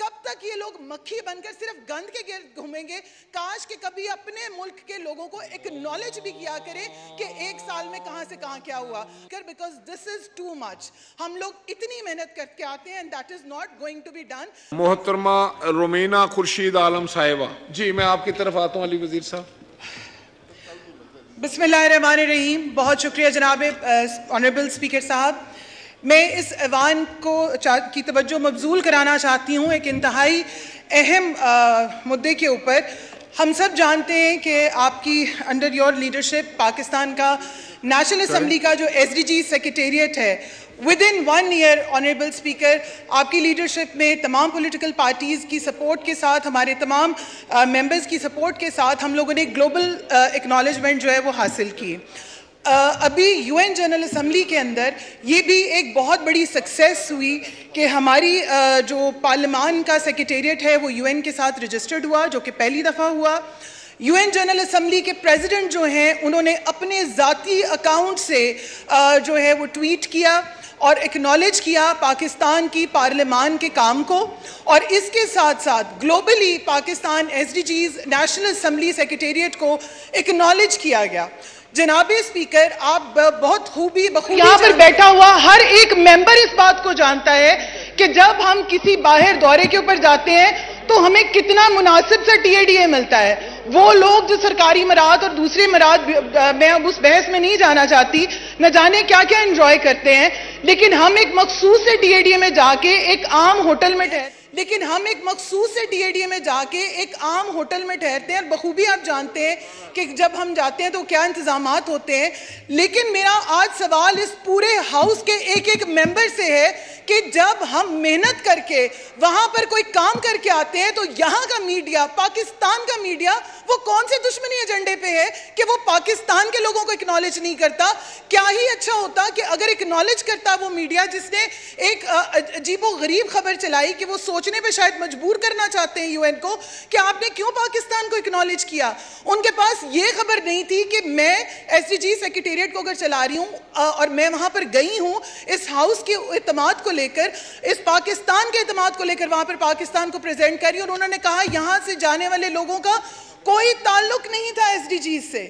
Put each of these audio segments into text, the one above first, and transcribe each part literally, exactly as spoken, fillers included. कब तक ये लोग मक्खी बनकर सिर्फ गंद के गिर्द घूमेंगे? काश कि कभी अपने मुल्क के लोगों को एक्नॉलेज भी किया करें कि एक साल में कहां से कहां क्या हुआ, because this is too much. हम लोग इतनी मेहनत करके आते हैं and that is not going to be done. मोहतरमा रुमीना खुर्शीद आलम साहिबा, जी मैं आपकी तरफ आता हूँ अली वजीर साहब। बिस्मिल्लाह रहमान रहीम। बहुत शुक्रिया जनाब ऑनरेबल स्पीकर साहब। मैं इस ऐवान को की तवज्जो मबजूल कराना चाहती हूँ एक इंतहाई अहम मुद्दे के ऊपर। हम सब जानते हैं कि आपकी अंडर योर लीडरशिप पाकिस्तान का नेशनल असम्बली का जो एसडीजी सेक्रेटेरिएट है, within one year honourable speaker आपकी लीडरशिप में तमाम पॉलिटिकल पार्टीज़ की सपोर्ट के साथ, हमारे तमाम मेंबर्स की सपोर्ट के साथ हम लोगों ने ग्लोबल एक्नॉलेजमेंट जो है वो हासिल की। Uh, अभी यूएन जनरल असम्बली के अंदर ये भी एक बहुत बड़ी सक्सेस हुई कि हमारी uh, जो पार्लियामान का सेक्रेटेरिएट है वो यूएन के साथ रजिस्टर्ड हुआ, जो कि पहली दफ़ा हुआ। यूएन जनरल असम्बली के प्रेसिडेंट जो हैं उन्होंने अपने ज़ाती अकाउंट से uh, जो है वो ट्वीट किया और एक्नॉलेज किया पाकिस्तान की पार्लियामान के काम को, और इसके साथ साथ globally Pakistan SDGs national assembly secretariat को एक्नॉलेज किया गया। जनाबे स्पीकर, आप बहुत खूबी बखूबी यहाँ पर बैठा हुआ हर एक मेंबर इस बात को जानता है कि जब हम किसी बाहर दौरे के ऊपर जाते हैं तो हमें कितना मुनासिब सा टीएडीए मिलता है। वो लोग जो सरकारी मराद और दूसरे मराद, मैं उस बहस में नहीं जाना चाहती, न जाने क्या क्या एंजॉय करते हैं, लेकिन हम एक मखसूस से टीएडीए में जाके एक आम होटल में ठहर लेकिन हम एक मखसूस से टीएडीए में जाके एक आम होटल में ठहरते हैं। और बखूबी आप जानते हैं कि जब हम जाते हैं तो क्या इंतजामात होते हैं। लेकिन मेरा आज सवाल इस पूरे हाउस के एक एक मेंबर से है कि जब हम मेहनत करके वहाँ पर कोई काम करके आते हैं तो यहाँ का मीडिया, पाकिस्तान का मीडिया, वो कौन से दुश्मनी एजेंडे पे है कि वो पाकिस्तान के लोगों को एक्नॉलेज नहीं करता? क्या ही अच्छा होता कि अगर एक्नॉलेज करता वो मीडिया जिसने एक अजीबो गरीब खबर चलाई कि वो सोचने पे शायद मजबूर करना चाहते हैं यूएन को कि आपने क्यों पाकिस्तान को एक्नॉलेज किया। उनके पास ये खबर नहीं थी कि मैं एसडीजी सेक्रेटेरिएट को अगर चला रही हूँ और मैं वहाँ पर गई हूँ इस हाउस के एतमाद को लेकर, इस पाकिस्तान के एतमाद को लेकर वहाँ पर पाकिस्तान को प्रेजेंट करी, और उन्होंने कहा यहाँ से जाने वाले लोगों का कोई ताल्लुक नहीं था एसडीजी से,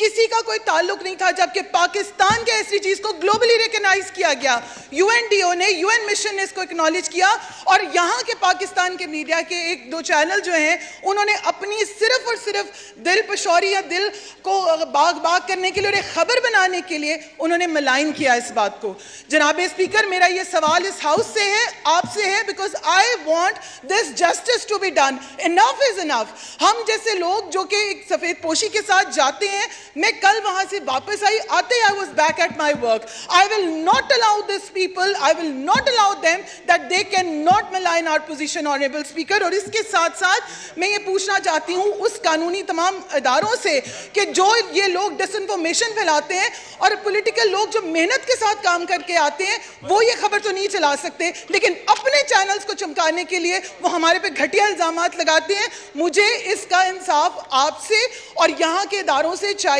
किसी का कोई ताल्लुक नहीं था, जबकि पाकिस्तान के एसडीजीज को ग्लोबली रिकॉग्नाइज किया गया। यूएनडीओ ने, यूएन मिशन ने इसको एक्नॉलेज किया, और यहाँ के पाकिस्तान के मीडिया के एक दो चैनल जो हैं उन्होंने अपनी सिर्फ और सिर्फ दिल पशौरी या दिल को बाग बाग करने के लिए और एक खबर बनाने के लिए उन्होंने मलाइन किया इस बात को। जनाब स्पीकर, मेरा ये सवाल इस हाउस से है, आपसे है, because I want this justice to be done. Enough is enough. हम जैसे लोग जो कि एक सफेद पोशी के साथ जाते हैं, मैं कल वहां से वापस आई, आते ही I was back at my work. I will not allow this people, I will not allow them that they can not malign our position. Honourable speaker, और इसके साथ साथ मैं ये पूछना चाहती हूँ उस कानूनी तमाम इदारों से कि जो ये लोग डिसइंफॉर्मेशन फैलाते हैं और पॉलिटिकल लोग जो मेहनत के साथ काम करके आते हैं वो ये खबर तो नहीं चला सकते, लेकिन अपने चैनल्स को चमकाने के लिए वो हमारे पे घटिया इल्जाम लगाते हैं। मुझे इसका इंसाफ आपसे और यहाँ के इदारों से चाहिए,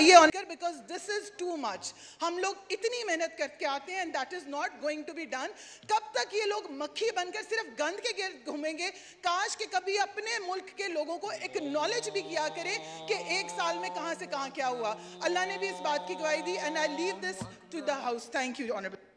because this is too much. हम लोग इतनी मेहनत करके आते हैं and that is not going to be done. कब तक ये लोग मक्खी बनकर सिर्फ गंद के गिर्द घूमेंगे? काश कि कभी अपने मुल्क के लोगों को एक्नॉलेज भी किया करें कि एक साल में कहाँ से कहाँ क्या हुआ। अल्लाह ने भी इस बात की गवाही दी and I leave this to the house. Thank you honourable.